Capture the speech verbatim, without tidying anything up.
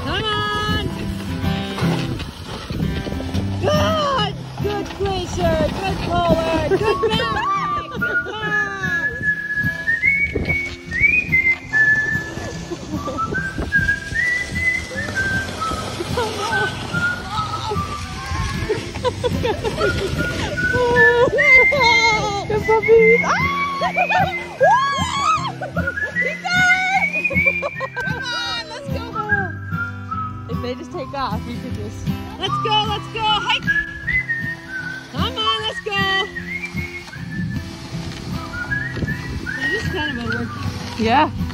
Come on! Good! Good Glacier! Good Polar! Good Maverick! Good Fox! Oh, no. The puppies! Ah! He's done! Come on, let's go home! If they just take off, you could just... Let's go, let's go! Hike! Come on, let's go! This is kind of a workout. Yeah.